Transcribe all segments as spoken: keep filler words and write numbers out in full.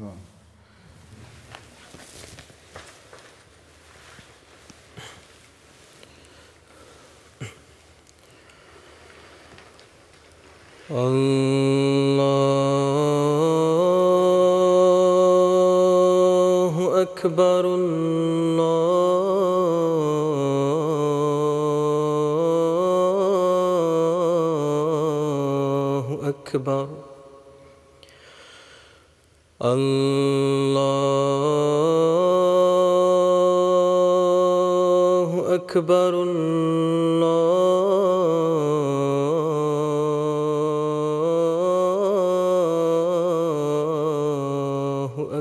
السلام. الله أكبر الله أكبر الله أكبر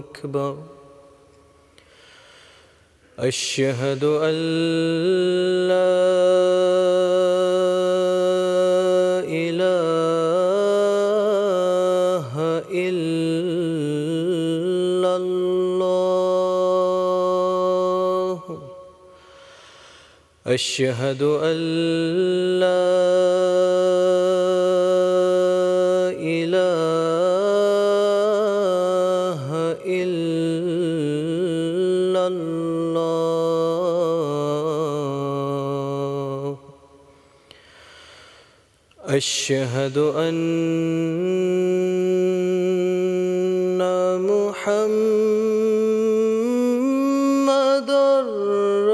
أكبر. أشهد أن لا إله إلا الله. أشهد أن لا إله إلا الله. أشهد أن محمد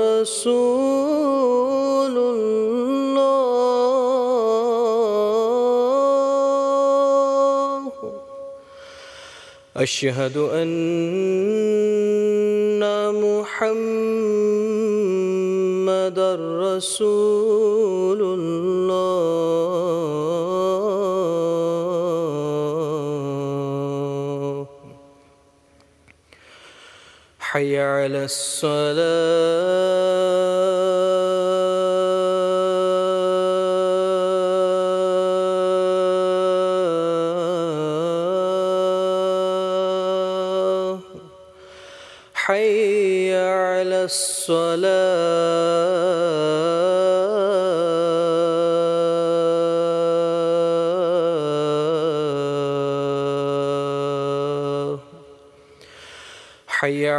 رسول الله. أشهد أن محمد رسول الله. حي على الصلاة. حي على الصلاة. حي على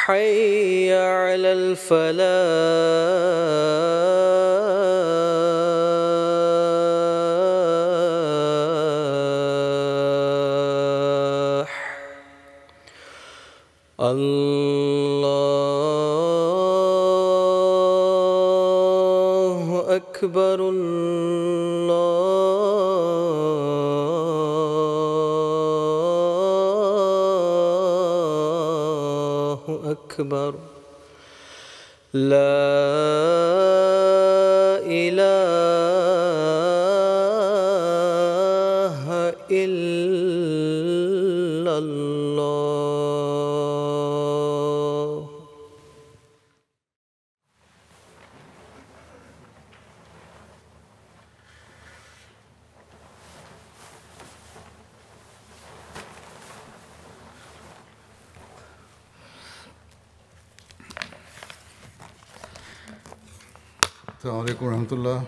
حي على الفلاح. الله أكبر الله أكبر. لا إله إلا الله. السلام عليكم ورحمة الله.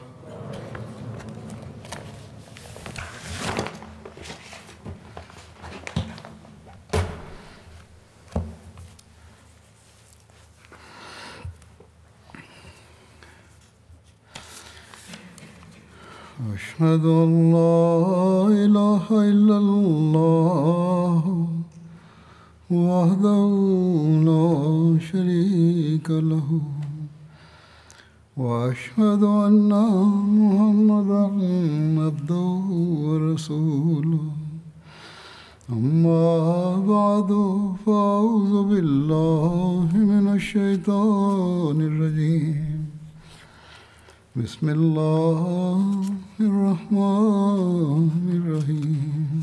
أشهد أن لا إله إلا الله وحده لا شريك له وأشهد أن محمدًا عبده ورسوله. أما بعد فأعوذ بالله من الشيطان الرجيم. بسم الله الرحمن الرحيم.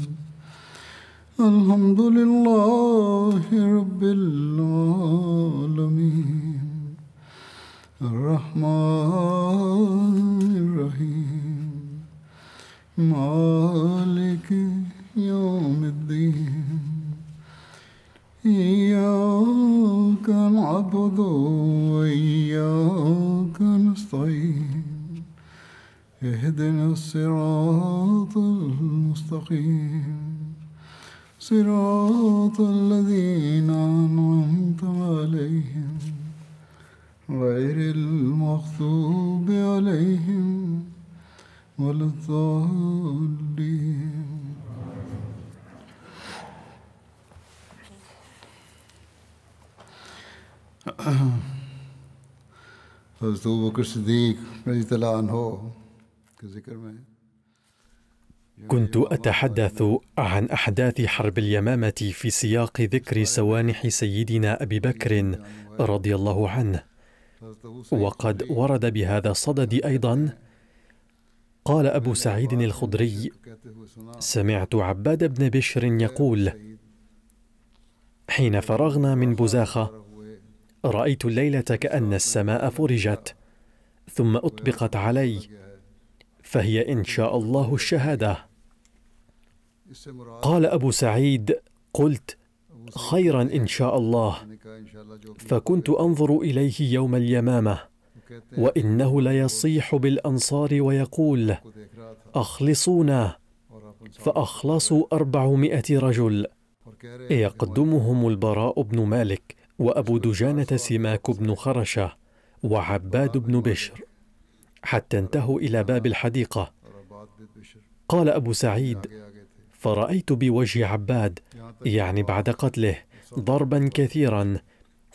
الحمد لله رب العالمين. الرحمن الرحيم. مالك إياك نعبد وإياك نستعين، اهدنا الصراط المستقيم، صراط الذين أنعمت عليهم غير المغضوب عليهم ولا الضالين. حضرت ابو بكر الصديق رضي الله عنه ذكر معي. كنت أتحدث عن أحداث حرب اليمامة في سياق ذكر سوانح سيدنا أبي بكر رضي الله عنه، وقد ورد بهذا الصدد أيضا قال أبو سعيد الخدري: سمعت عباد بن بشر يقول: حين فرغنا من بزاخة رأيت الليلة كأن السماء فرجت ثم أطبقت علي، فهي إن شاء الله الشهادة. قال أبو سعيد: قلت: خيرا إن شاء الله. فكنت أنظر إليه يوم اليمامة وإنه ليصيح بالأنصار ويقول: أخلصونا، فأخلصوا أربعمائة رجل يقدمهم البراء بن مالك وأبو دجانة سماك بن خرشة وعباد بن بشر، حتى انتهوا إلى باب الحديقة. قال أبو سعيد: فرأيت بوجه عباد، يعني بعد قتله، ضربا كثيرا،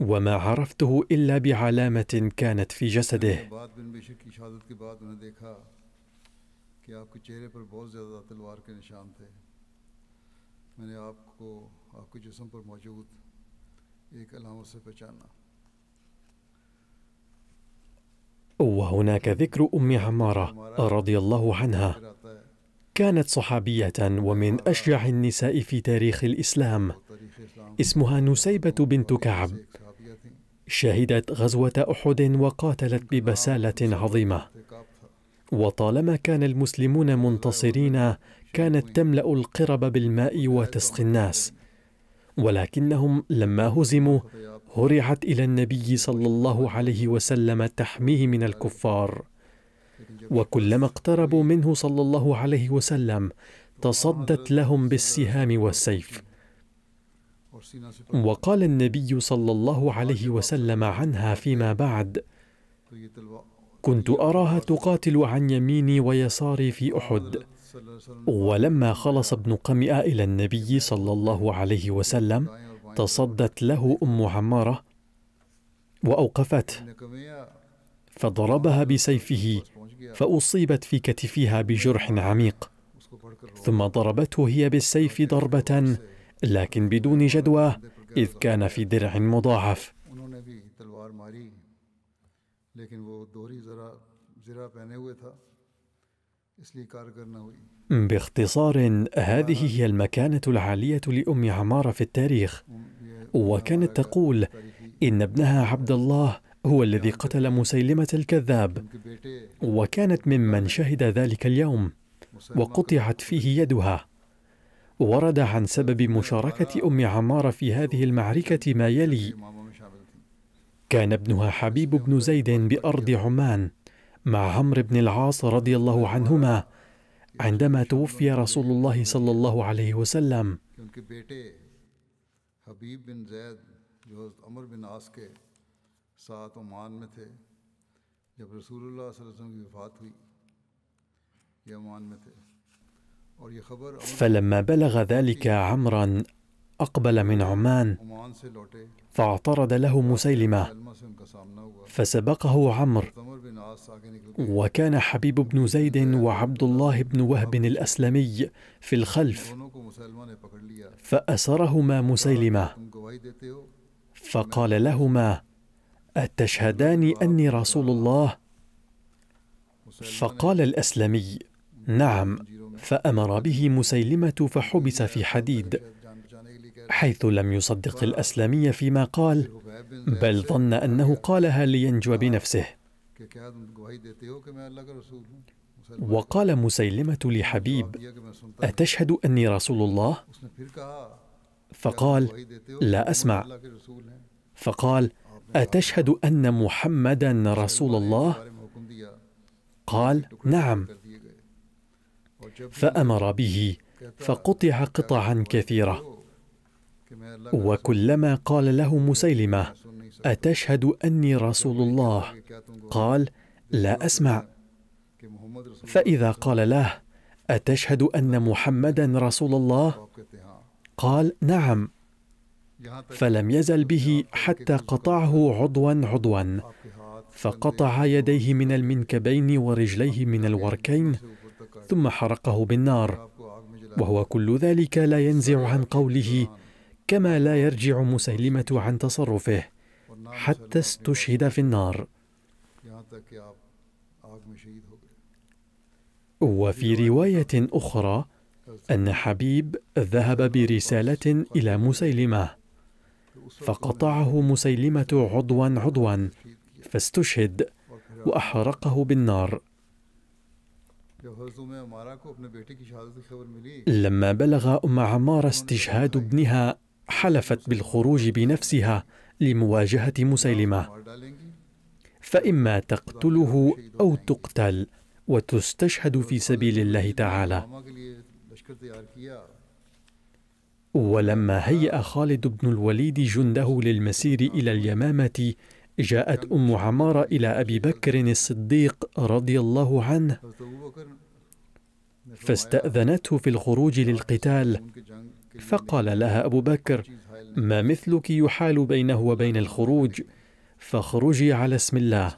وما عرفته إلا بعلامة كانت في جسده. وهناك ذكر أم عمارة رضي الله عنها، كانت صحابية ومن أشجع النساء في تاريخ الإسلام، اسمها نسيبة بنت كعب، شهدت غزوة أحد وقاتلت ببسالة عظيمة، وطالما كان المسلمون منتصرين كانت تملأ القرب بالماء وتسقي الناس، ولكنهم لما هزموا هرعت إلى النبي صلى الله عليه وسلم تحميه من الكفار، وكلما اقتربوا منه صلى الله عليه وسلم تصدت لهم بالسهام والسيف. وقال النبي صلى الله عليه وسلم عنها فيما بعد: كنت أراها تقاتل عن يميني ويساري في أحد، ولما خلص ابن قمئة إلى النبي صلى الله عليه وسلم تصدت له أم عمارة وأوقفته، فضربها بسيفه فأصيبت في كتفها بجرح عميق، ثم ضربته هي بالسيف ضربة لكن بدون جدوى إذ كان في درع مضاعف. باختصار، هذه هي المكانة العالية لأم عمارة في التاريخ، وكانت تقول إن ابنها عبد الله هو الذي قتل مسيلمة الكذاب، وكانت ممن شهد ذلك اليوم وقطعت فيه يدها. ورد عن سبب مشاركة أم عمارة في هذه المعركة ما يلي: كان ابنها حبيب بن زيد بأرض عمان مع عمرو بن العاص رضي الله عنهما عندما توفي رسول الله صلى الله عليه وسلم، فلما بلغ ذلك عمرا أقبل من عمان فاعترض له مسيلمة فسبقه عمرو، وكان حبيب بن زيد وعبد الله بن وهب الأسلمي في الخلف، فأسرهما مسيلمة فقال لهما: أتشهدان أني رسول الله؟ فقال الأسلمي: نعم، فأمر به مسيلمة فحبس في حديد، حيث لم يصدق الأسلمي فيما قال، بل ظن أنه قالها لينجو بنفسه. وقال مسيلمة لحبيب: أتشهد أني رسول الله؟ فقال: لا أسمع. فقال: أتشهد أن محمدا رسول الله؟ قال: نعم. فأمر به فقطع قطعا كثيرة. وكلما قال له مسيلمة: أتشهد أني رسول الله؟ قال: لا أسمع. فإذا قال له: أتشهد أن محمدا رسول الله؟ قال: نعم. فلم يزل به حتى قطعه عضوا عضوا، فقطع يديه من المنكبين ورجليه من الوركين، ثم حرقه بالنار. وهو كل ذلك لا ينزع عن قوله، كما لا يرجع مسيلمة عن تصرفه، حتى استشهد في النار. وفي رواية أخرى أن حبيب ذهب برسالة إلى مسيلمة، فقطعه مسيلمة عضوا عضوا، فاستشهد وأحرقه بالنار. لما بلغ أم عمار استشهاد ابنها، حلفت بالخروج بنفسها لمواجهة مسيلمة، فإما تقتله أو تقتل وتستشهد في سبيل الله تعالى. ولما هيأ خالد بن الوليد جنده للمسير إلى اليمامة، جاءت أم عمارة إلى أبي بكر الصديق رضي الله عنه، فاستأذنته في الخروج للقتال، فقال لها أبو بكر: ما مثلك يحال بينه وبين الخروج، فاخرجي على اسم الله.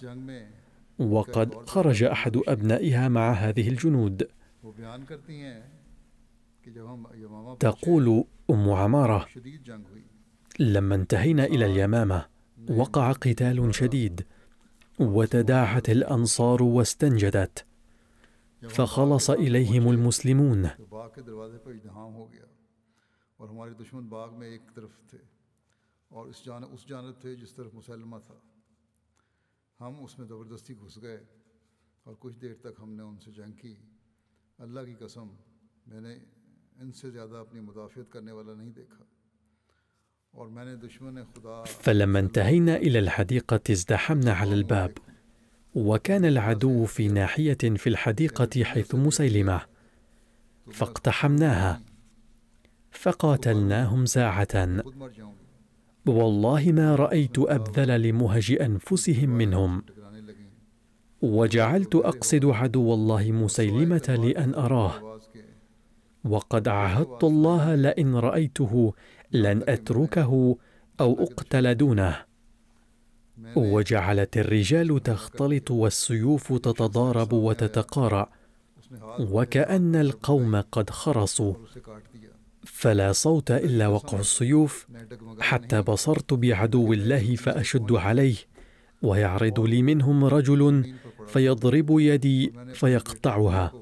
وقد خرج أحد أبنائها مع هذه الجنود. تقول أم عمارة: لما انتهينا إلى اليمامة وقع قتال شديد، وتداعت الأنصار واستنجدت، فخلص إليهم المسلمون. فلما انتهينا إلى الحديقة ازدحمنا على الباب، وكان العدو في ناحية في الحديقة حيث مسيلمة، فاقتحمناها فقاتلناهم ساعة. والله ما رأيت أبذل لمهج أنفسهم منهم، وجعلت أقصد عدو الله مسيلمة لأن أراه، وقد عهدت الله لئن رأيته لن أتركه أو أقتل دونه. وجعلت الرجال تختلط والسيوف تتضارب وتتقارع، وكأن القوم قد خرصوا، فلا صوت إلا وقع السيوف، حتى بصرت بعدو الله فأشد عليه، ويعرض لي منهم رجل فيضرب يدي فيقطعها،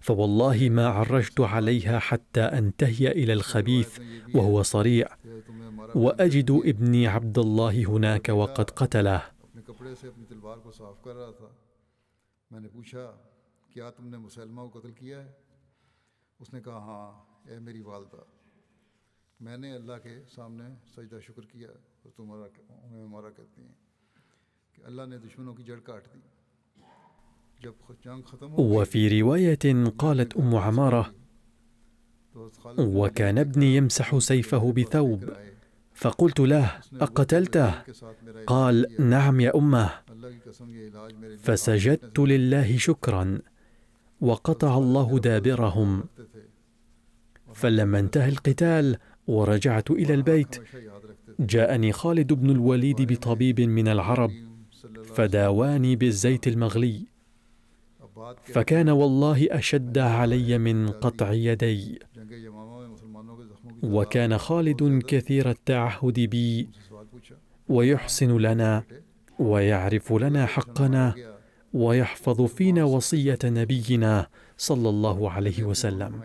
فوالله ما عرجت عليها حتى أنتهي إلى الخبيث وهو صريع، وأجد ابني عبد الله هناك وقد قتله. وفي رواية قالت أم عمارة: وكان ابني يمسح سيفه بثوب، فقلت له: أقتلته؟ قال: نعم يا أمه. فسجدت لله شكرا، وقطع الله دابرهم. فلما انتهى القتال ورجعت إلى البيت، جاءني خالد بن الوليد بطبيب من العرب، فداواني بالزيت المغلي، فكان والله أشد علي من قطع يدي. وكان خالد كثير التعهد بي، ويحسن لنا ويعرف لنا حقنا، ويحفظ فينا وصية نبينا صلى الله عليه وسلم.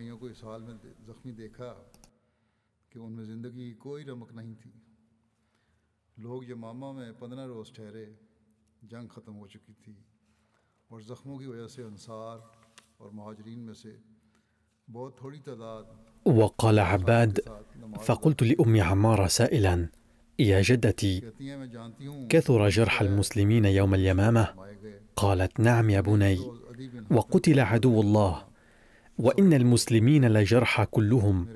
وقال عباد: فقلت لأم عمارة سائلا: يا جدتي، كثر جرح المسلمين يوم اليمامة؟ قالت: نعم يا بني، وقتل عدو الله، وإن المسلمين لجرح كلهم،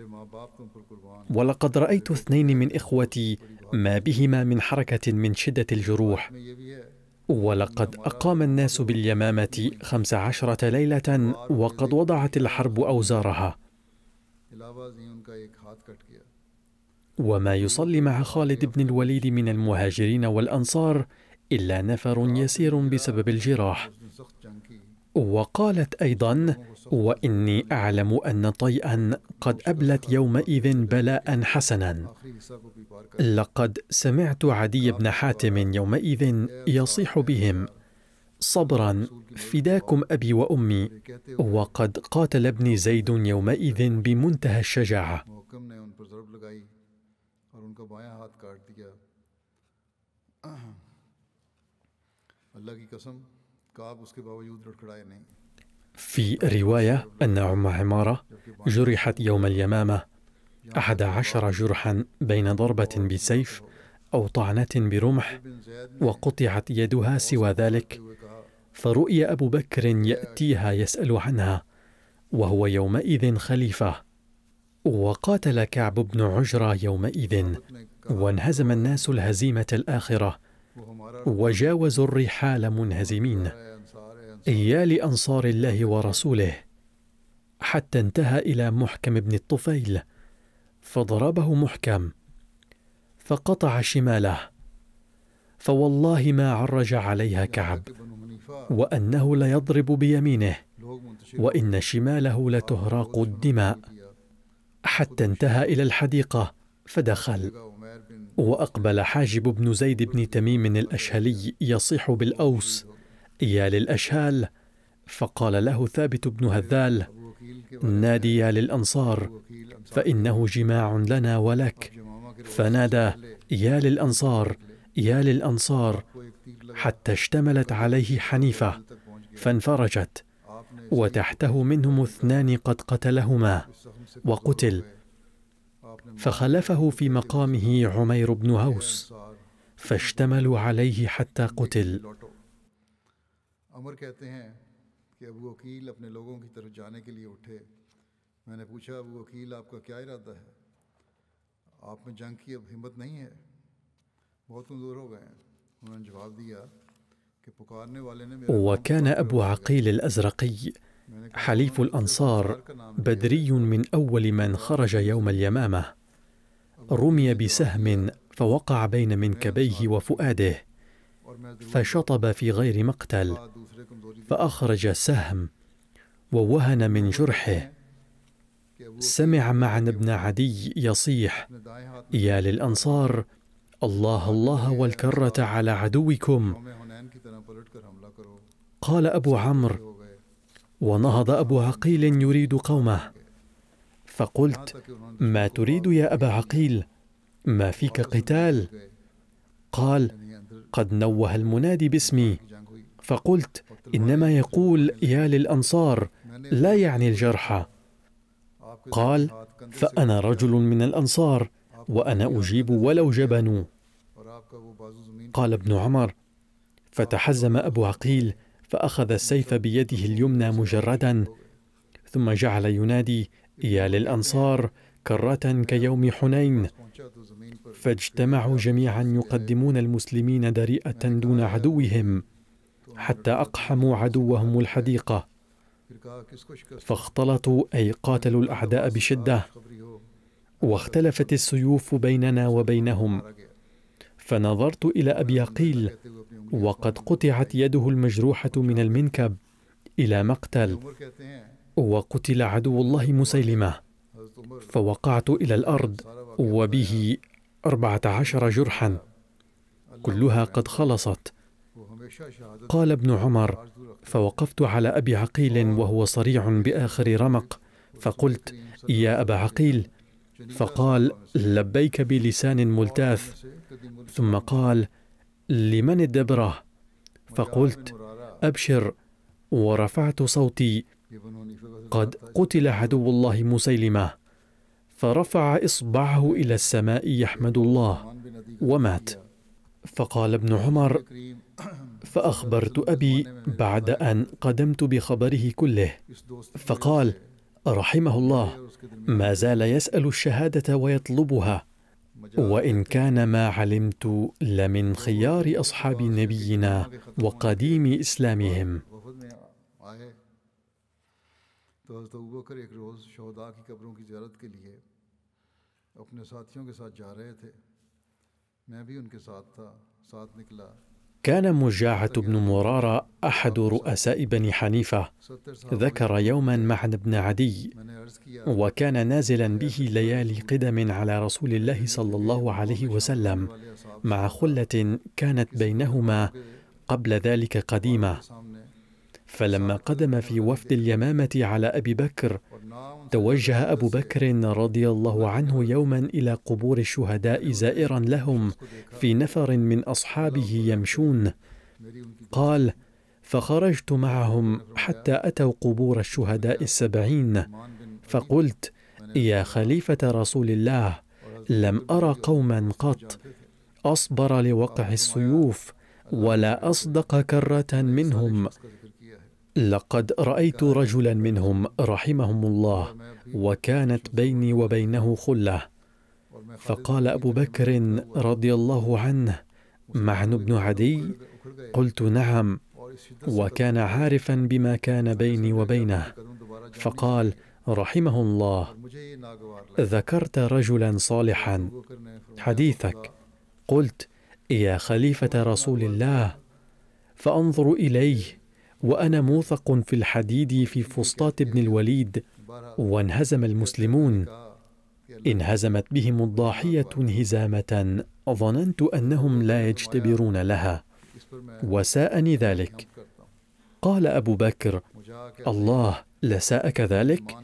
ولقد رأيت اثنين من إخوتي ما بهما من حركة من شدة الجروح. ولقد أقام الناس باليمامة خمس عشرة ليلة، وقد وضعت الحرب أوزارها. وما يصلي مع خالد بن الوليد من المهاجرين والأنصار إلا نفر يسير بسبب الجراح. وقالت أيضا: وإني أعلم أن طيئا قد أبلت يومئذ بلاء حسنا. لقد سمعت عدي بن حاتم يومئذ يصيح بهم: صبرا فداكم أبي وأمي. وقد قاتل ابن زيد يومئذ بمنتهى الشجاعة. في رواية أن أم عمارة جرحت يوم اليمامة أحد عشر جرحا بين ضربة بسيف أو طعنة برمح، وقطعت يدها سوى ذلك، فرؤي أبو بكر يأتيها يسأل عنها، وهو يومئذ خليفة. وقاتل كعب بن عجرة يومئذ، وانهزم الناس الهزيمة الآخرة، وجاوزوا الرحال منهزمين، يا لأنصار الله ورسوله، حتى انتهى إلى محكم بن الطفيل، فضربه محكم فقطع شماله، فوالله ما عرج عليها كعب، وأنه ليضرب بيمينه، وإن شماله لتهراق الدماء، حتى انتهى إلى الحديقة فدخل، وأقبل حاجب بن زيد بن تميم الأشهلي يصيح بالأوس: يا للأشهال. فقال له ثابت بن هذال: نادي يا للأنصار، فإنه جماع لنا ولك. فنادى: يا للأنصار، يا للأنصار، حتى اشتملت عليه حنيفة فانفرجت، وتحته منهم اثنان قد قتلهما، وقتل. فخلفه في مقامه عمير بن هوس، فاشتملوا عليه حتى قتل. وكان أبو عقيل الأزرقي حليف الأنصار بدري من أول من خرج يوم اليمامة، رمي بسهم فوقع بين منكبيه وفؤاده، فشطب في غير مقتل، فأخرج السهم ووهن من جرحه. سمع معن بن عدي يصيح: يا للأنصار، الله الله والكرة على عدوكم. قال أبو عمرو: ونهض أبو عقيل يريد قومه، فقلت: ما تريد يا أبا عقيل؟ ما فيك قتال؟ قال: قد نوه المنادي باسمي، فقلت: إنما يقول يا للأنصار، لا يعني الجرحى. قال: فأنا رجل من الأنصار، وأنا أجيب ولو جبنوا. قال ابن عمر: فتحزم أبو عقيل، فأخذ السيف بيده اليمنى مجردا، ثم جعل ينادي: يا للأنصار، كرة كيوم حنين. فاجتمعوا جميعا يقدمون المسلمين دريئة دون عدوهم، حتى أقحموا عدوهم الحديقة، فاختلطوا، أي قاتلوا الأعداء بشدة، واختلفت السيوف بيننا وبينهم. فنظرت إلى أبي عقيل، وقد قطعت يده المجروحة من المنكب إلى مقتل، وقتل عدو الله مسيلمة، فوقعت إلى الأرض وبه أربعة عشر جرحا كلها قد خلصت. قال ابن عمر: فوقفت على أبي عقيل وهو صريع بآخر رمق، فقلت: يا أبا عقيل. فقال: لبيك بلسان ملتاث. ثم قال: لمن الدبرة؟ فقلت: أبشر. ورفعت صوتي: قد قتل عدو الله مسيلمة، فرفع إصبعه إلى السماء يحمد الله ومات. فقال ابن عمر: فأخبرت أبي بعد أن قدمت بخبره كله، فقال: رحمه الله، ما زال يسأل الشهادة ويطلبها، وإن كان ما علمت لمن خيار أصحاب نبينا وقديم إسلامهم. كان مجاعة بن مرارة أحد رؤساء بني حنيفة، ذكر يوما معنى بن عدي، وكان نازلا به ليالي قدم على رسول الله صلى الله عليه وسلم مع خلة كانت بينهما قبل ذلك قديمة. فلما قدم في وفد اليمامة على أبي بكر، توجه أبو بكر رضي الله عنه يوما إلى قبور الشهداء زائرا لهم في نفر من أصحابه يمشون. قال: فخرجت معهم حتى أتوا قبور الشهداء السبعين، فقلت: يا خليفة رسول الله، لم أرى قوما قط أصبر لوقع السيوف ولا أصدق كرة منهم، لقد رأيت رجلا منهم رحمهم الله وكانت بيني وبينه خلة. فقال أبو بكر رضي الله عنه: معن بن عدي؟ قلت: نعم، وكان عارفا بما كان بيني وبينه. فقال: رحمه الله، ذكرت رجلا صالحا حديثك. قلت: يا خليفة رسول الله، فأنظر إليه وأنا موثق في الحديد في فسطاط بن الوليد، وانهزم المسلمون، انهزمت بهم الضاحية انهزامة ظننت أنهم لا يجتبرون لها، وساءني ذلك. قال أبو بكر: الله، لساءك ذلك؟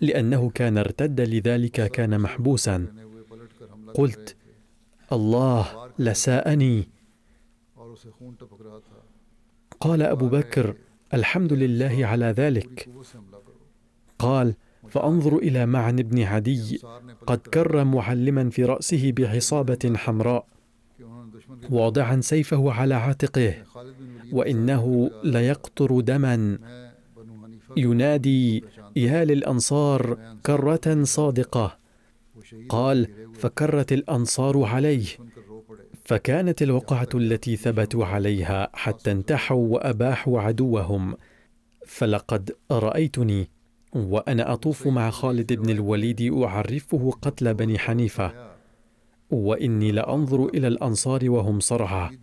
لأنه كان ارتد لذلك كان محبوسا. قلت: الله، لساءني. قال أبو بكر: الحمد لله على ذلك. قال: فأنظر إلى معن بن عدي قد كر معلما في رأسه بعصابة حمراء، واضعا سيفه على عاتقه، وإنه ليقطر دما، ينادي: يا للأنصار كرة صادقة. قال: فكرت الأنصار عليه، فكانت الوقعة التي ثبتوا عليها حتى انتحوا وأباحوا عدوهم. فلقد رأيتني وأنا أطوف مع خالد بن الوليد أعرفه قتل بني حنيفة، وإني لأنظر إلى الأنصار وهم صرعى.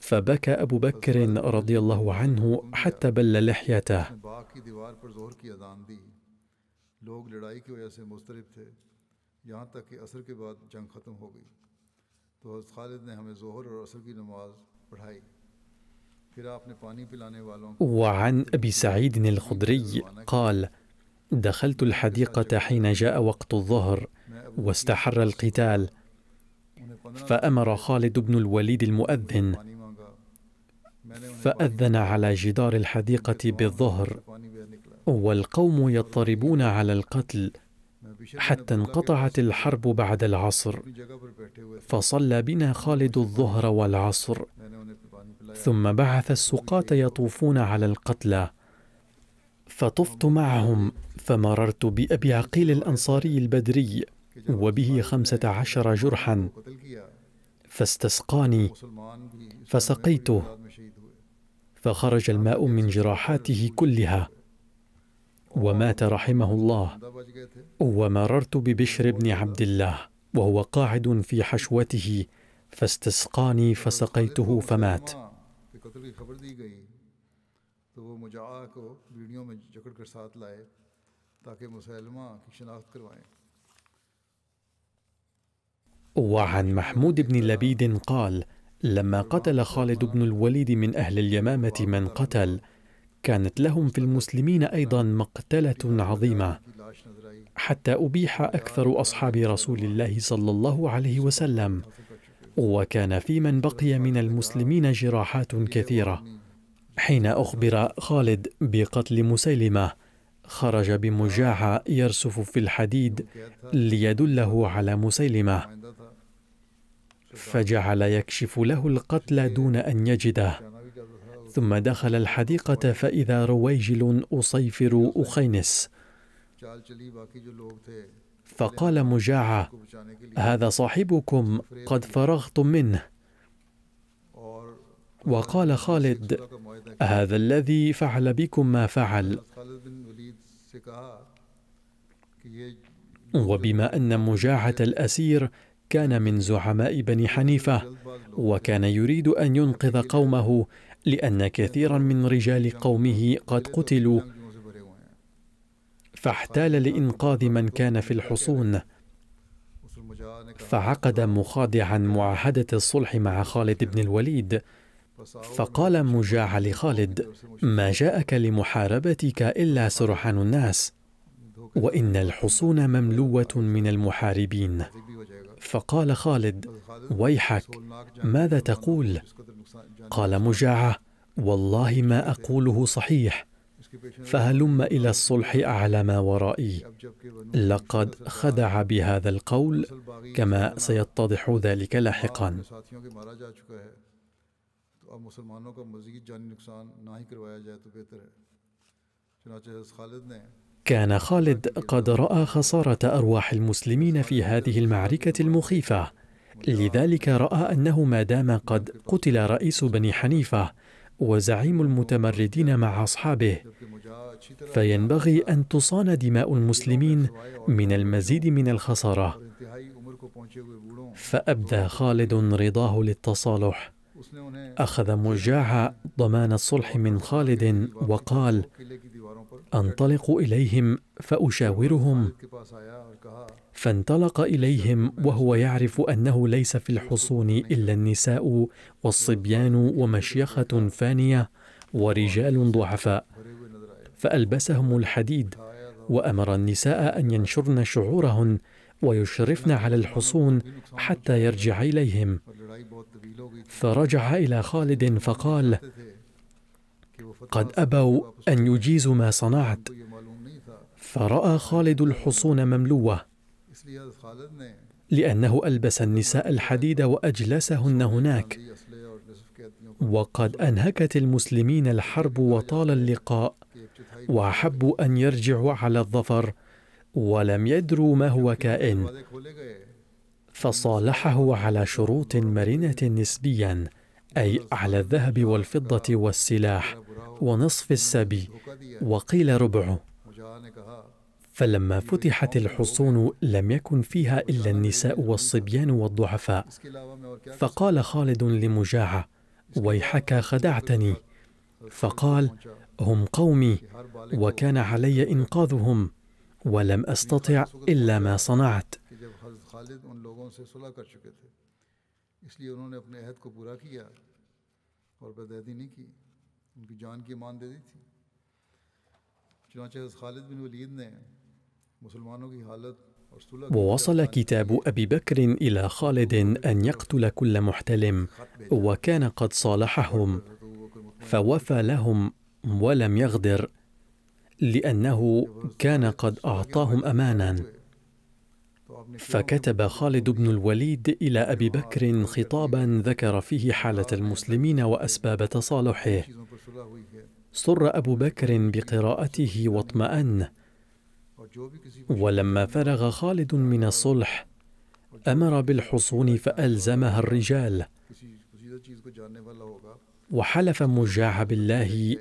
فبكى أبو بكر رضي الله عنه حتى بل لحيته. وعن أبي سعيد الخدري قال: دخلت الحديقة حين جاء وقت الظهر واستحر القتال، فأمر خالد بن الوليد المؤذن، فأذن على جدار الحديقة بالظهر، والقوم يضطربون على القتل حتى انقطعت الحرب بعد العصر، فصلى بنا خالد الظهر والعصر، ثم بعث السقاة يطوفون على القتلى، فطفت معهم، فمررت بأبي عقيل الأنصاري البدري وبه خمسة عشر جرحا، فاستسقاني فسقيته، فخرج الماء من جراحاته كلها ومات رحمه الله. ومررت ببشر بن عبد الله وهو قاعد في حشوته، فاستسقاني فسقيته فمات. وعن محمود بن لبيد قال: لما قتل خالد بن الوليد من أهل اليمامة من قتل، كانت لهم في المسلمين أيضا مقتلة عظيمة، حتى أبيح أكثر أصحاب رسول الله صلى الله عليه وسلم، وكان في من بقي من المسلمين جراحات كثيرة. حين أخبر خالد بقتل مسيلمة خرج بمجاعة يرسف في الحديد ليدله على مسيلمة، فجعل يكشف له القتل دون أن يجده، ثم دخل الحديقة فإذا رويجل أصيفر أخينس، فقال مجاعة: هذا صاحبكم قد فرغتم منه. وقال خالد: هذا الذي فعل بكم ما فعل. وبما أن مجاعة الأسير كان من زعماء بني حنيفة وكان يريد أن ينقذ قومه لأن كثيرا من رجال قومه قد قتلوا، فاحتال لإنقاذ من كان في الحصون، فعقد مخادعا معاهدة الصلح مع خالد بن الوليد. فقال مجاعة لخالد: ما جاءك لمحاربتك إلا سرحان الناس، وإن الحصون مملوة من المحاربين. فقال خالد: ويحك، ماذا تقول؟ قال مجاعة: والله ما أقوله صحيح، فهلم إلى الصلح أعلى ما ورائي. لقد خدع بهذا القول كما سيتضح ذلك لاحقا. كان خالد قد رأى خسارة أرواح المسلمين في هذه المعركة المخيفة، لذلك رأى أنه ما دام قد قتل رئيس بني حنيفة وزعيم المتمردين مع أصحابه، فينبغي أن تصان دماء المسلمين من المزيد من الخسارة. فأبدى خالد رضاه للتصالح. أخذ مجاعة ضمان الصلح من خالد وقال: أنطلق إليهم فأشاورهم. فانطلق إليهم وهو يعرف أنه ليس في الحصون إلا النساء والصبيان ومشيخة فانية ورجال ضعفاء، فألبسهم الحديد وأمر النساء أن ينشرن شعورهن ويشرفن على الحصون حتى يرجع إليهم. فرجع إلى خالد فقال: قد أبوا أن يجيزوا ما صنعت. فرأى خالد الحصون مملوة لأنه ألبس النساء الحديد وأجلسهن هناك، وقد أنهكت المسلمين الحرب وطال اللقاء، وأحبوا أن يرجعوا على الظفر ولم يدروا ما هو كائن. فصالحه على شروط مرنة نسبيا، أي على الذهب والفضة والسلاح ونصف السبي، وقيل ربعه. فلما فتحت الحصون لم يكن فيها إلا النساء والصبيان والضعفاء. فقال خالد لمجاعة: ويحك، خدعتني. فقال: هم قومي وكان علي إنقاذهم ولم أستطع إلا ما صنعت. ووصل كتاب أبي بكر إلى خالد أن يقتل كل محتلم، وكان قد صالحهم فوفى لهم ولم يغدر لأنه كان قد أعطاهم أمانا. فكتب خالد بن الوليد إلى أبي بكر خطابا ذكر فيه حالة المسلمين وأسباب تصالحه. سر أبو بكر بقراءته واطمأن. ولما فرغ خالد من الصلح أمر بالحصون فألزمها الرجال. وحلف مجاعة بالله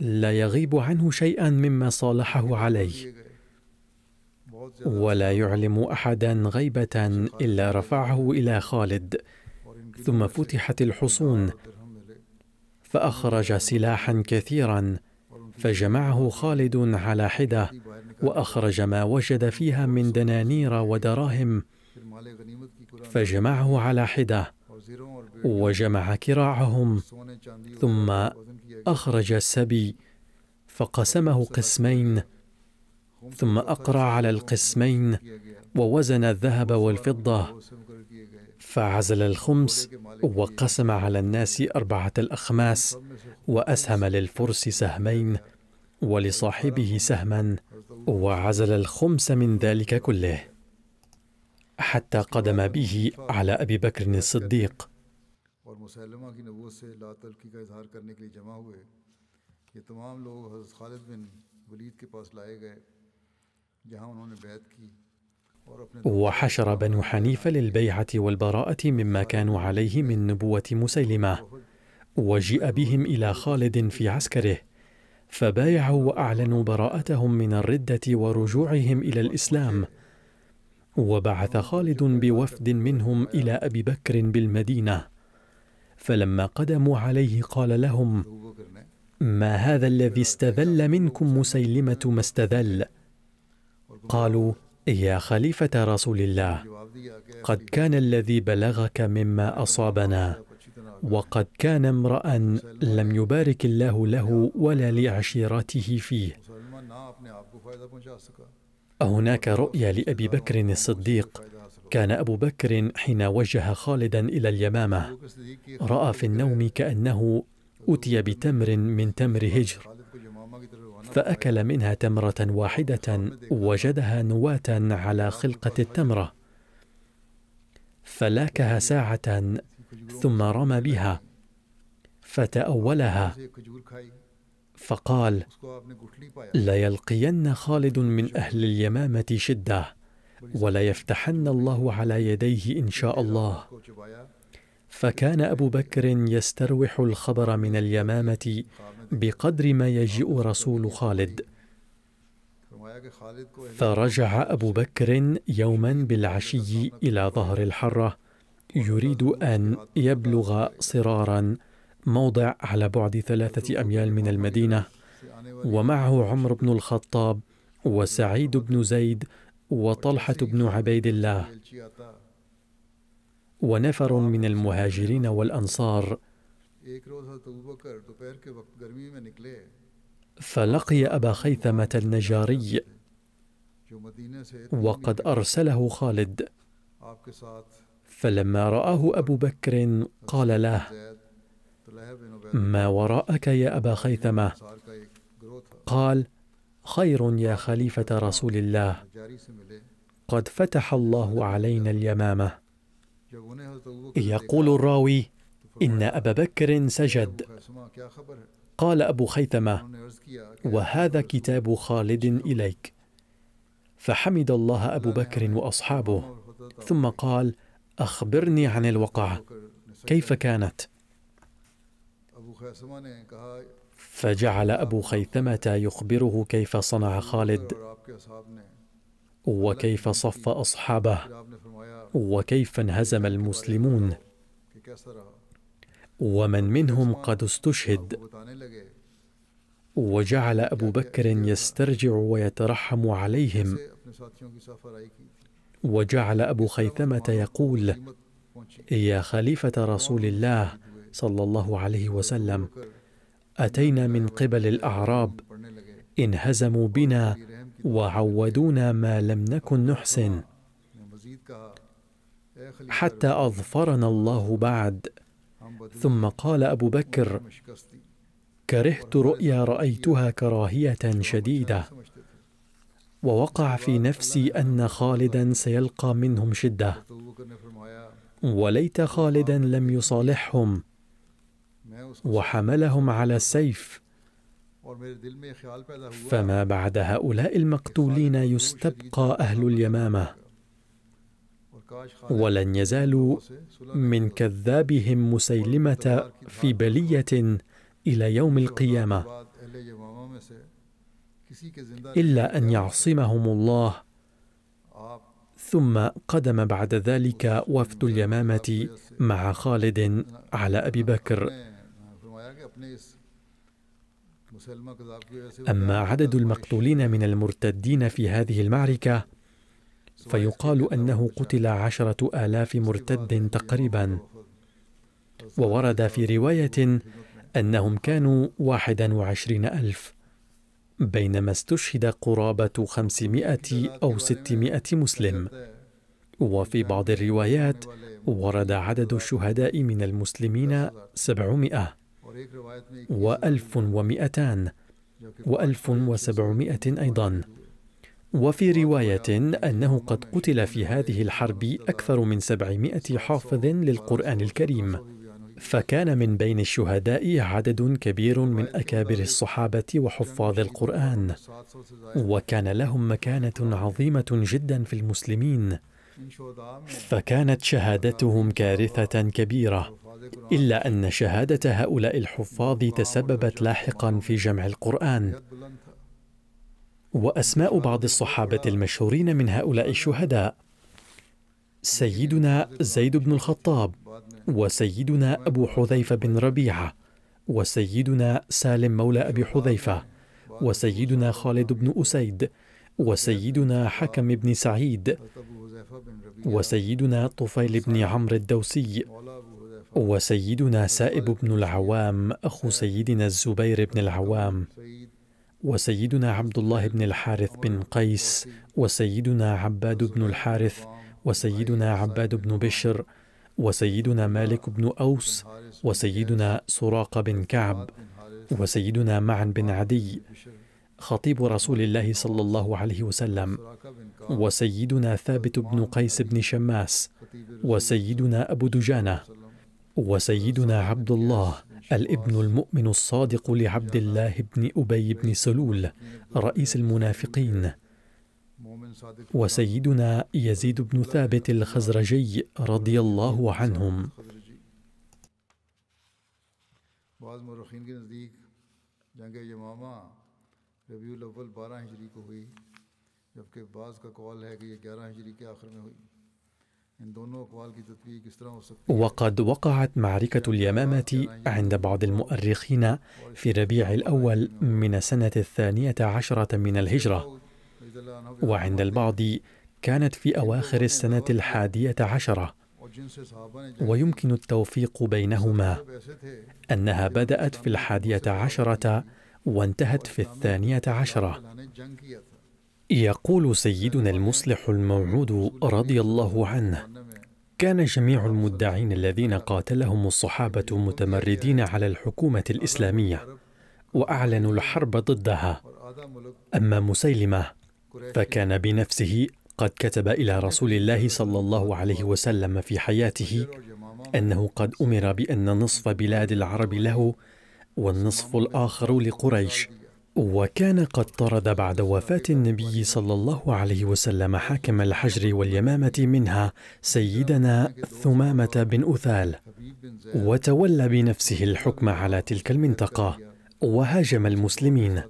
لا يغيب عنه شيئا مما صالحه عليه، ولا يعلم أحدا غيبة إلا رفعه إلى خالد. ثم فتحت الحصون فأخرج سلاحا كثيرا، فجمعه خالد على حدة وأخرج ما وجد فيها من دنانير ودراهم، فجمعه على حدة وجمع كراعهم، ثم أخرج السبي فقسمه قسمين، ثم أقرع على القسمين ووزن الذهب والفضة، فعزل الخمس وقسم على الناس أربعة الأخماس، وأسهم للفرس سهمين ولصاحبه سهما، وعزل الخمس من ذلك كله حتى قدم به على أبي بكر الصديق. وحشر بنو حنيفة للبيعة والبراءة مما كانوا عليه من نبوة مسيلمة، وجيء بهم إلى خالد في عسكره، فبايعوا وأعلنوا براءتهم من الردة ورجوعهم إلى الإسلام. وبعث خالد بوفد منهم إلى أبي بكر بالمدينة، فلما قدموا عليه قال لهم: ما هذا الذي استذل منكم مسيلمة ما استذل؟ قالوا: يا خليفة رسول الله، قد كان الذي بلغك مما أصابنا، وقد كان امرأ لم يبارك الله له ولا لعشيرته فيه. هناك رؤيا لأبي بكر الصديق. كان أبو بكر حين وجه خالدا إلى اليمامة رأى في النوم كأنه أتي بتمر من تمر هجر، فأكل منها تمرة واحدة وجدها نواة على خلقة التمرة، فلاكها ساعة ثم رمى بها فتأولها، فقال: ليلقين خالد من أهل اليمامة شدة، وليفتحن الله على يديه إن شاء الله. فكان أبو بكر يستروح الخبر من اليمامة بقدر ما يجيء رسول خالد. فرجع أبو بكر يوما بالعشي إلى ظهر الحرة، يريد أن يبلغ صرارا موضع على بعد ثلاثة أميال من المدينة، ومعه عمر بن الخطاب وسعيد بن زيد وطلحة بن عبيد الله ونفر من المهاجرين والأنصار. فلقي أبا خيثمة النجاري وقد أرسله خالد، فلما رآه أبو بكر قال له: ما وراءك يا أبا خيثمة؟ قال: خير يا خليفة رسول الله، قد فتح الله علينا اليمامة. يقول الراوي: إن أبا بكر سجد. قال أبو خيثمة: وهذا كتاب خالد إليك. فحمد الله أبو بكر وأصحابه، ثم قال: أخبرني عن الوقعة، كيف كانت؟ فجعل أبو خيثمة يخبره كيف صنع خالد، وكيف صف أصحابه، وكيف انهزم المسلمون، ومن منهم قد استشهد. وجعل أبو بكر يسترجع ويترحم عليهم، وجعل أبو خيثمة يقول: يا خليفة رسول الله صلى الله عليه وسلم، أتينا من قبل الأعراب، انهزموا بنا وعودونا ما لم نكن نحسن، حتى أظفرنا الله بعد. ثم قال أبو بكر: كرهت رؤيا رأيتها كراهية شديدة، ووقع في نفسي أن خالدا سيلقى منهم شدة، وليت خالدا لم يصالحهم وحملهم على السيف، فما بعد هؤلاء المقتولين يستبقى أهل اليمامة، ولن يزالوا من كذابهم مسيلمة في بلية إلى يوم القيامة، إلا أن يعصمهم الله. ثم قدم بعد ذلك وفد اليمامة مع خالد على أبي بكر. أما عدد المقتولين من المرتدين في هذه المعركة فيقال أنه قتل عشرة آلاف مرتد تقريبا، وورد في رواية أنهم كانوا واحدا وعشرين ألف، بينما استشهد قرابة خمسمائة أو ستمائة مسلم. وفي بعض الروايات ورد عدد الشهداء من المسلمين سبعمائة وألف ومئتان، وألف وسبعمائة أيضا. وفي رواية أنه قد قتل في هذه الحرب أكثر من سبعمائة حافظ للقرآن الكريم، فكان من بين الشهداء عدد كبير من أكابر الصحابة وحفاظ القرآن، وكان لهم مكانة عظيمة جدا في المسلمين، فكانت شهادتهم كارثة كبيرة، إلا أن شهادة هؤلاء الحفاظ تسببت لاحقا في جمع القرآن. وأسماء بعض الصحابة المشهورين من هؤلاء الشهداء: سيدنا زيد بن الخطاب، وسيدنا أبو حذيفة بن ربيعة، وسيدنا سالم مولى أبي حذيفة، وسيدنا خالد بن أسيد، وسيدنا حكم بن سعيد، وسيدنا طفيل بن عمرو الدوسي، وسيدنا سائب بن العوام أخو سيدنا الزبير بن العوام، وسيدنا عبد الله بن الحارث بن قيس، وسيدنا عباد بن الحارث، وسيدنا عباد بن بشر، وسيدنا مالك بن أوس، وسيدنا سراقة بن كعب، وسيدنا معن بن عدي خطيب رسول الله صلى الله عليه وسلم، وسيدنا ثابت بن قيس بن شماس، وسيدنا أبو دجانة، وسيدنا عبد الله الابن المؤمن الصادق لعبد الله بن أبي بن سلول رئيس المنافقين، وسيدنا يزيد بن ثابت الخزرجي رضي الله عنهم. وقد وقعت معركة اليمامة عند بعض المؤرخين في ربيع الأول من السنة الثانية عشرة من الهجرة، وعند البعض كانت في أواخر السنة الحادية عشرة، ويمكن التوفيق بينهما أنها بدأت في الحادية عشرة وانتهت في الثانية عشرة. يقول سيدنا المصلح الموعود رضي الله عنه: كان جميع المدعين الذين قاتلهم الصحابة متمردين على الحكومة الإسلامية وأعلنوا الحرب ضدها، أما مسيلمة فكان بنفسه قد كتب إلى رسول الله صلى الله عليه وسلم في حياته أنه قد أمر بأن نصف بلاد العرب له والنصف الآخر لقريش، وكان قد طرد بعد وفاة النبي صلى الله عليه وسلم حاكم الحجر واليمامة منها سيدنا ثمامة بن أثال، وتولى بنفسه الحكم على تلك المنطقة وهاجم المسلمين.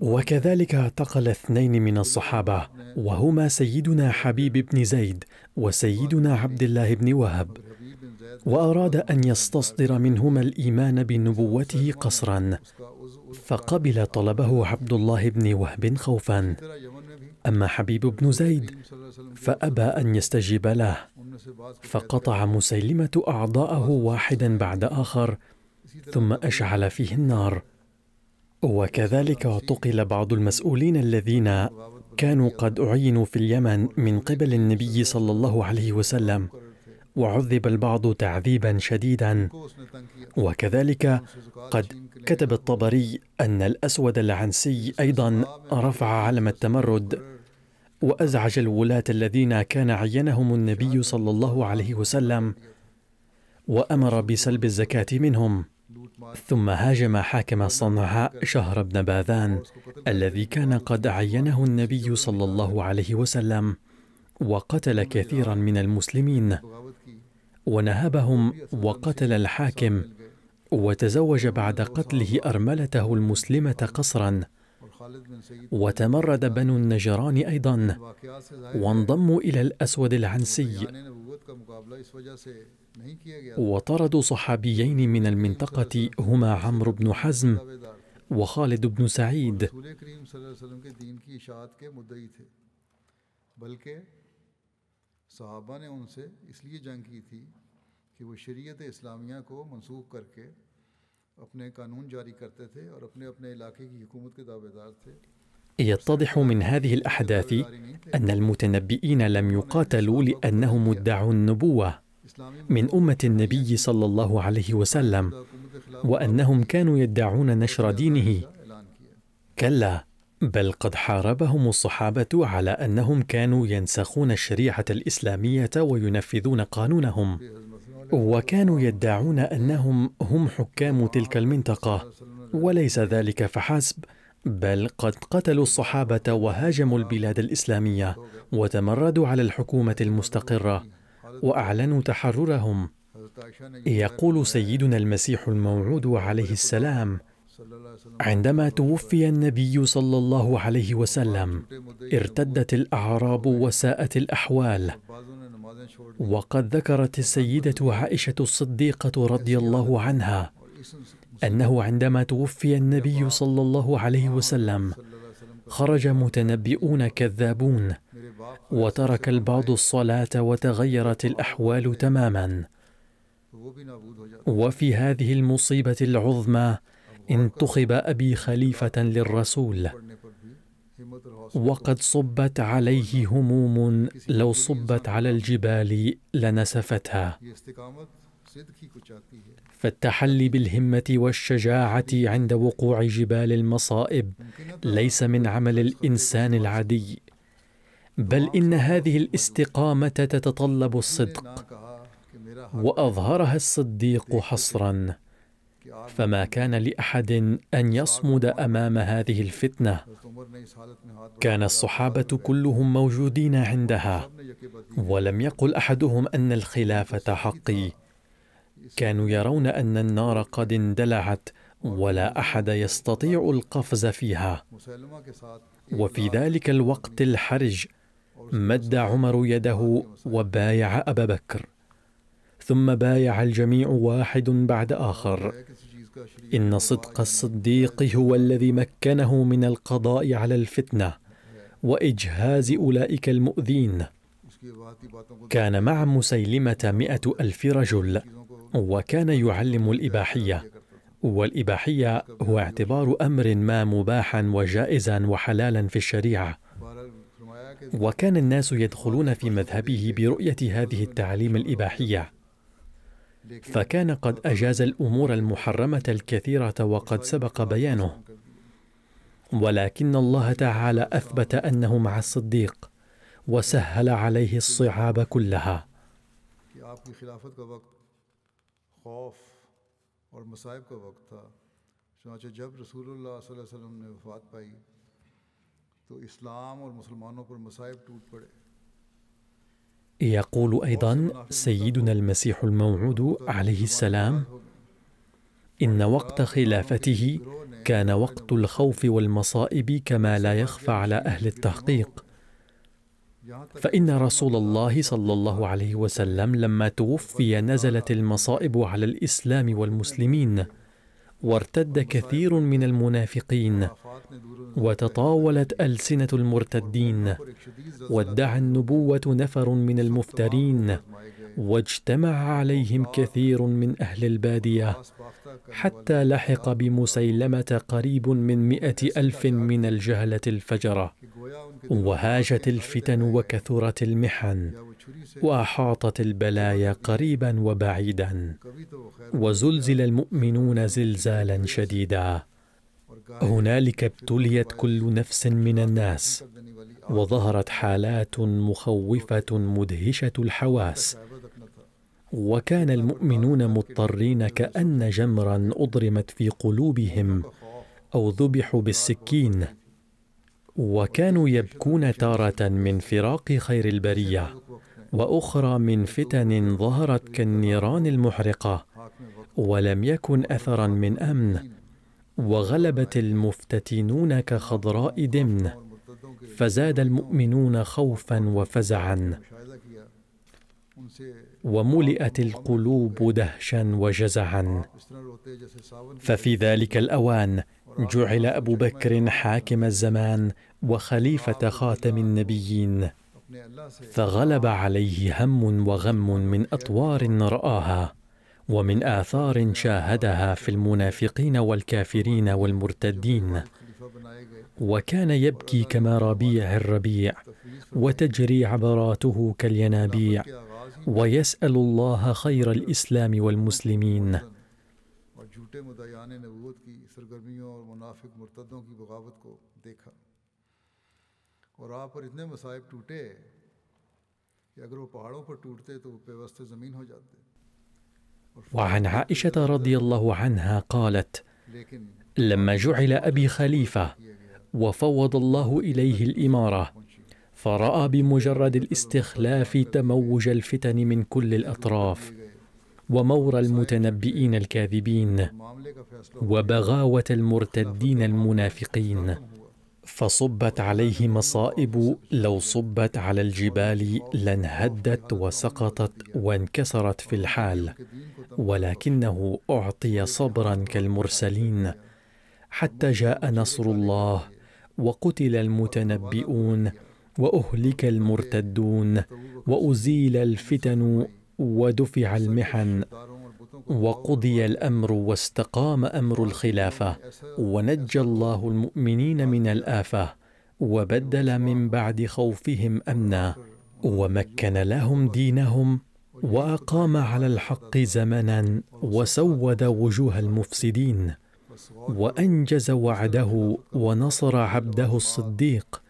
وكذلك اعتقل اثنين من الصحابة، وهما سيدنا حبيب بن زيد وسيدنا عبد الله بن وهب، وأراد أن يستصدر منهما الإيمان بنبوته قصرا، فقبل طلبه عبد الله بن وهب خوفا، أما حبيب بن زيد فأبى أن يستجيب له، فقطع مسيلمة أعضاءه واحدا بعد آخر ثم أشعل فيه النار. وكذلك اعتقل بعض المسؤولين الذين كانوا قد أعينوا في اليمن من قبل النبي صلى الله عليه وسلم، وعذب البعض تعذيبا شديدا. وكذلك قد كتب الطبري أن الأسود العنسي أيضا رفع علم التمرد، وأزعج الولاة الذين كان عينهم النبي صلى الله عليه وسلم وأمر بسلب الزكاة منهم، ثم هاجم حاكم صنعاء شهر بن باذان الذي كان قد عينه النبي صلى الله عليه وسلم، وقتل كثيرا من المسلمين ونهبهم، وقتل الحاكم، وتزوج بعد قتله أرملته المسلمة قصرا، وتمرد بنو النجران أيضا وانضموا إلى الأسود العنسي، وطردوا صحابيين من المنطقة هما عمرو بن حزم وخالد بن سعيد. بلکہ صحابہ نے ان سے اس لیے جنگ کی تھی کہ وہ شریعت اسلامیہ کو منسوخ کر کے اپنے قانون جاری کرتے تھے اور اپنے اپنے علاقے کی حکومت کے دعوے دار تھے. يتضح من هذه الأحداث أن المتنبئين لم يقاتلوا لأنهم ادعوا النبوة من أمة النبي صلى الله عليه وسلم، وأنهم كانوا يدعون نشر دينه، كلا، بل قد حاربهم الصحابة على أنهم كانوا ينسخون الشريعة الإسلامية وينفذون قانونهم، وكانوا يدعون أنهم هم حكام تلك المنطقة، وليس ذلك فحسب، بل قد قتلوا الصحابة وهاجموا البلاد الإسلامية وتمردوا على الحكومة المستقرة وأعلنوا تحررهم. يقول سيدنا المسيح الموعود عليه السلام عندما توفي النبي صلى الله عليه وسلم: ارتدت الأعراب وساءت الأحوال. وقد ذكرت السيدة عائشة الصديقة رضي الله عنها أنه عندما توفي النبي صلى الله عليه وسلم خرج متنبئون كذابون، وترك البعض الصلاة وتغيرت الأحوال تماما. وفي هذه المصيبة العظمى انتخب أبي خليفة للرسول، وقد صبت عليه هموم لو صبت على الجبال لنسفتها. فالتحلي بالهمة والشجاعة عند وقوع جبال المصائب ليس من عمل الإنسان العادي، بل إن هذه الاستقامة تتطلب الصدق، وأظهرها الصديق حصراً، فما كان لأحد أن يصمد أمام هذه الفتنة. كان الصحابة كلهم موجودين عندها، ولم يقل أحدهم أن الخلافة حقي. كانوا يرون أن النار قد اندلعت ولا أحد يستطيع القفز فيها. وفي ذلك الوقت الحرج مد عمر يده وبايع أبا بكر، ثم بايع الجميع واحد بعد آخر. إن صدق الصديق هو الذي مكنه من القضاء على الفتنة وإجهاز أولئك المؤذين. كان مع مسيلمة مئة ألف رجل، وكان يعلم الإباحية، والإباحية هو اعتبار أمر ما مباحا وجائزا وحلالا في الشريعة. وكان الناس يدخلون في مذهبه برؤية هذه التعاليم الإباحية، فكان قد أجاز الأمور المحرمة الكثيرة وقد سبق بيانه. ولكن الله تعالى أثبت أنه مع الصديق وسهل عليه الصعاب كلها. يقول أيضا سيدنا المسيح الموعود عليه السلام: إن وقت خلافته كان وقت الخوف والمصائب كما لا يخفى على أهل التحقيق، فإن رسول الله صلى الله عليه وسلم لما توفي نزلت المصائب على الإسلام والمسلمين، وارتد كثير من المنافقين، وتطاولت ألسنة المرتدين، وادعى النبوة نفر من المفترين، واجتمع عليهم كثير من أهل البادية، حتى لحق بمسيلمة قريب من مئة ألف من الجهلة الفجرة. وهاجت الفتن وكثرت المحن، وأحاطت البلايا قريبا وبعيدا، وزلزل المؤمنون زلزالا شديدا. هنالك ابتليت كل نفس من الناس، وظهرت حالات مخوفة مدهشة الحواس، وكان المؤمنون مضطرين كأن جمرا أضرمت في قلوبهم أو ذبحوا بالسكين، وكانوا يبكون تارة من فراق خير البرية، وأخرى من فتن ظهرت كالنيران المحرقة، ولم يكن أثرا من أمن، وغلبت المفتتنون كخضراء دمن، فزاد المؤمنون خوفا وفزعا، وملئت القلوب دهشا وجزعا. ففي ذلك الأوان جعل أبو بكر حاكم الزمان وخليفة خاتم النبيين، فغلب عليه هم وغم من أطوار رآها، ومن آثار شاهدها في المنافقين والكافرين والمرتدين، وكان يبكي كما ربيع الربيع، وتجري عبراته كالينابيع، ويسأل الله خير الإسلام والمسلمين. جھوٹے مدعیان نبوت کی سرگرمیوں اور منافق مرتدوں کی بغاوت کو دیکھا اور آپ پر اتنے مصائب ٹوٹے کہ اگر وہ پہاڑوں پر ٹوٹتے تو وہ پیوست زمین ہو جاتے۔ وعن عائشة رضي الله عنها قالت: لما جعل أبي خليفة وفوض الله إليه الإمارة فرأى بمجرد الاستخلاف تموج الفتن من كل الأطراف ومور المتنبئين الكاذبين وبغاوة المرتدين المنافقين، فصبت عليه مصائب لو صبت على الجبال لانهدت وسقطت وانكسرت في الحال، ولكنه أعطي صبرا كالمرسلين حتى جاء نصر الله وقتل المتنبئون وأهلك المرتدون وأزيل الفتن ودفع المحن وقضي الأمر واستقام أمر الخلافة ونجى الله المؤمنين من الآفة وبدل من بعد خوفهم أمنا ومكن لهم دينهم وأقام على الحق زمنا وسود وجوه المفسدين وأنجز وعده ونصر عبده الصديق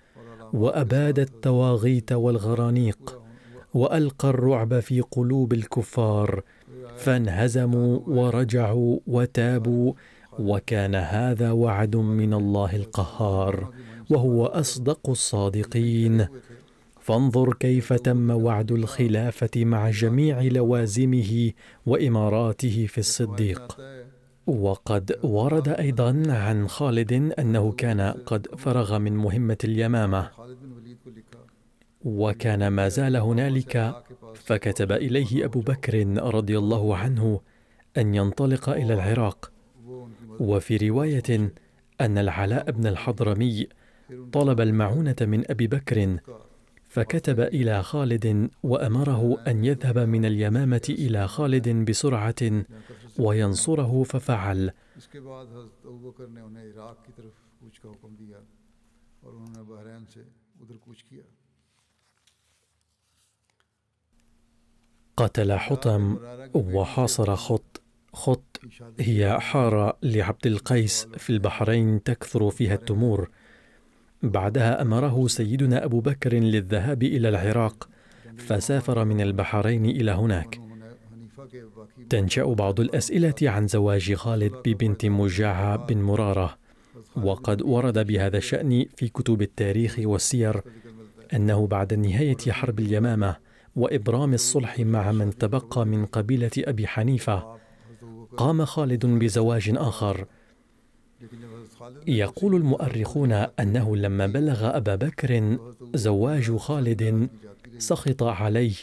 وأباد التواغيت والغرانيق وألقى الرعب في قلوب الكفار فانهزموا ورجعوا وتابوا، وكان هذا وعد من الله القهار وهو أصدق الصادقين. فانظر كيف تم وعد الخلافة مع جميع لوازمه وإماراته في الصديق. وقد ورد أيضا عن خالد أنه كان قد فرغ من مهمة اليمامة وكان ما زال هنالك، فكتب إليه أبو بكر رضي الله عنه أن ينطلق إلى العراق. وفي رواية أن العلاء بن الحضرمي طلب المعونة من أبي بكر فكتب إلى خالد وأمره أن يذهب من اليمامة إلى خالد بسرعة وينصره، ففعل. قتل حطم وحاصر خط. خط هي حارة لعبد القيس في البحرين تكثر فيها التمور. بعدها أمره سيدنا أبو بكر للذهاب إلى العراق فسافر من البحرين إلى هناك. تنشأ بعض الأسئلة عن زواج خالد ببنت مجاعة بن مرارة، وقد ورد بهذا الشأن في كتب التاريخ والسير أنه بعد نهاية حرب اليمامة وإبرام الصلح مع من تبقى من قبيلة أبي حنيفة قام خالد بزواج آخر. يقول المؤرخون أنه لما بلغ أبا بكر زواج خالد سخط عليه،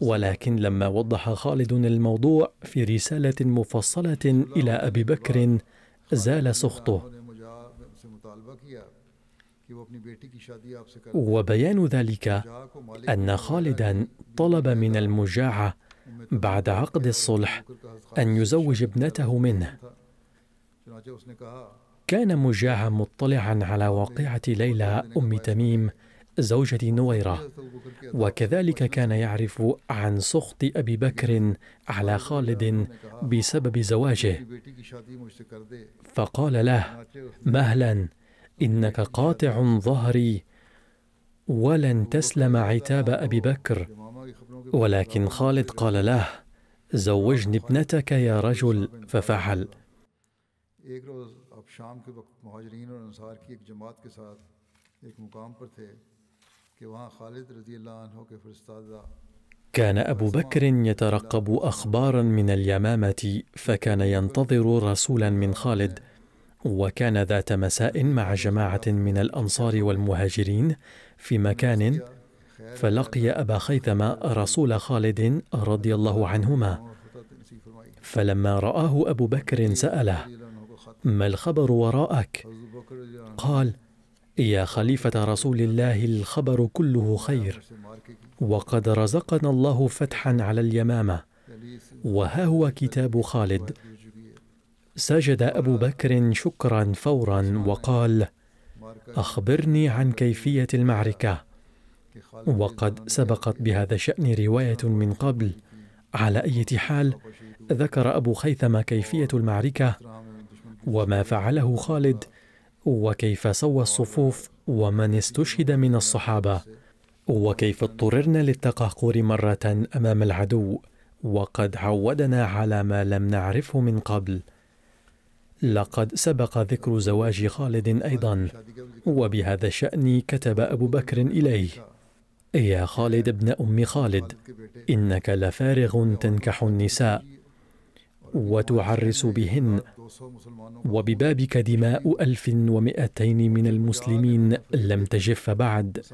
ولكن لما وضح خالد الموضوع في رسالة مفصلة إلى أبي بكر زال سخطه. وبيان ذلك أن خالدا طلب من المجاعة بعد عقد الصلح أن يزوج ابنته منه. كان مجاعة مطلعا على واقعة ليلى أم تميم زوجة نويرة، وكذلك كان يعرف عن سخط أبي بكر على خالد بسبب زواجه، فقال له: مهلا، إنك قاطع ظهري ولن تسلم عتاب أبي بكر. ولكن خالد قال له: زوجني ابنتك يا رجل، ففعل. كان أبو بكر يترقب أخبارا من اليمامة فكان ينتظر رسولا من خالد، وكان ذات مساء مع جماعة من الأنصار والمهاجرين في مكان فلقي أبا خيثمة رسول خالد رضي الله عنهما، فلما رآه أبو بكر سأله: ما الخبر وراءك؟ قال: يا خليفة رسول الله، الخبر كله خير، وقد رزقنا الله فتحا على اليمامة، وها هو كتاب خالد. سجد أبو بكر شكرا فورا وقال: أخبرني عن كيفية المعركة. وقد سبقت بهذا الشأن رواية من قبل على أي حال، ذكر أبو خيثمة كيفية المعركة وما فعله خالد وكيف سوى الصفوف ومن استشهد من الصحابة وكيف اضطررنا للتقهقر مرة أمام العدو وقد عودنا على ما لم نعرفه من قبل. لقد سبق ذكر زواج خالد أيضا، وبهذا الشأن كتب أبو بكر إليه: يا خالد ابن أم خالد، إنك لفارغ تنكح النساء وتعرس بهن، وببابك دماء ألف ومئتين من المسلمين لم تجف بعد،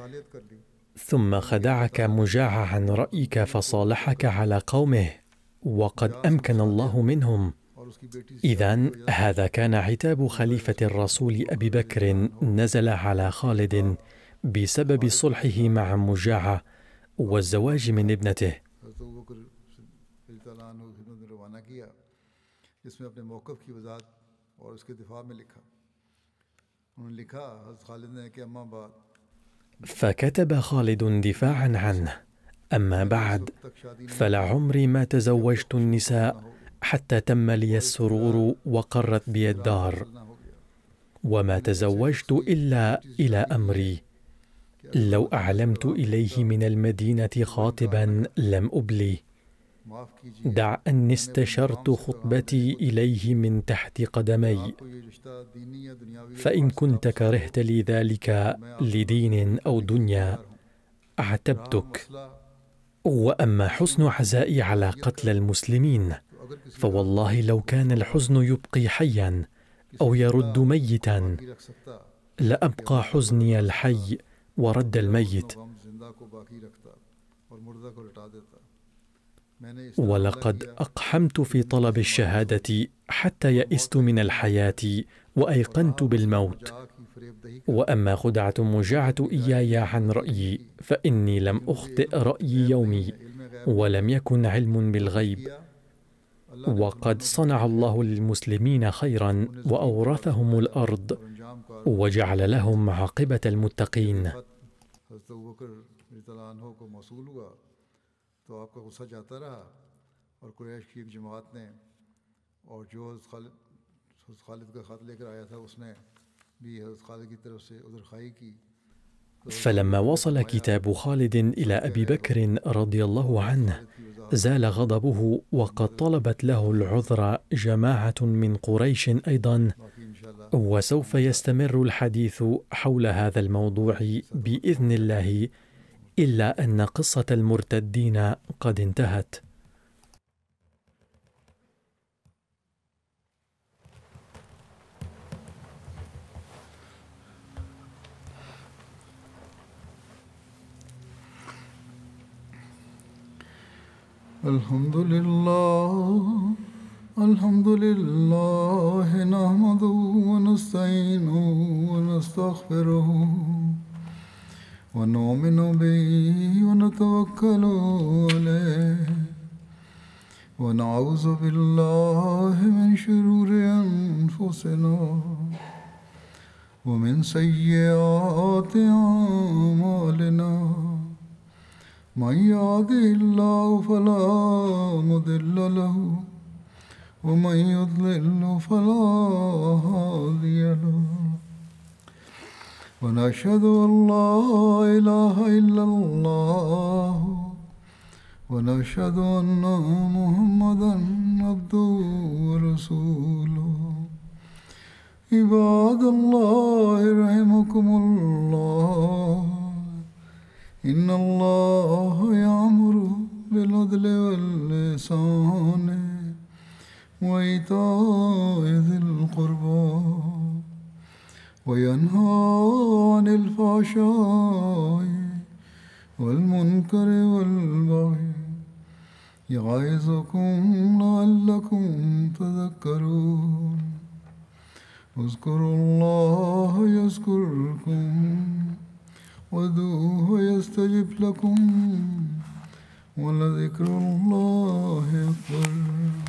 ثم خدعك مجاعا عن رأيك فصالحك على قومه وقد أمكن الله منهم. إذن هذا كان عتاب خليفة الرسول أبي بكر نزل على خالد بسبب صلحه مع مجاعة والزواج من ابنته. فكتب خالد دفاعا عنه: أما بعد، فلعمري ما تزوجت النساء حتى تم لي السرور وقرت بي الدار، وما تزوجت إلا إلى أمري، لو أعلمت إليه من المدينة خاطبا لم أبلي، دع أني استشرت خطبتي إليه من تحت قدمي، فإن كنت كرهت لي ذلك لدين أو دنيا أعتبتك، وأما حسن عزائي على قتل المسلمين فوالله لو كان الحزن يبقي حيا أو يرد ميتا لأبقى حزني الحي ورد الميت. ولقد أقحمت في طلب الشهادة حتى يئست من الحياة وأيقنت بالموت، وأما خدعة مجاعة إياي عن رأيي فإني لم أخطئ رأيي يومي، ولم يكن علم بالغيب، وقد صنع الله للمسلمين خيرا وأورثهم الأرض وجعل لهم عاقبة المتقين. فلما وصل كتاب خالد إلى أبي بكر رضي الله عنه زال غضبه، وقد طلبت له العذر جماعة من قريش أيضا، وسوف يستمر الحديث حول هذا الموضوع بإذن الله، إلا أن قصة المرتدين قد انتهت. الحمد لله الحمد لله نحمده ونستعينه ونستغفره ونؤمن به ونتوكل عليه ونعوذ بالله من شرور أنفسنا ومن سيئات أعمالنا من يهده الله فلا مضل له ومن يضلل فلا هادي له ونشهد أن لا إله إلا الله ونشهد أن محمدا عبده ورسوله. عباد الله رحمكم الله، إن الله يأمر بالعدل والإحسان وإيتاء ذي القربى وينهى عن الفحشاء والمنكر والبغي يعظكم لعلكم تذكرون. اذكروا الله يذكركم وادعوه يستجب لكم، ولذكر الله أكبر.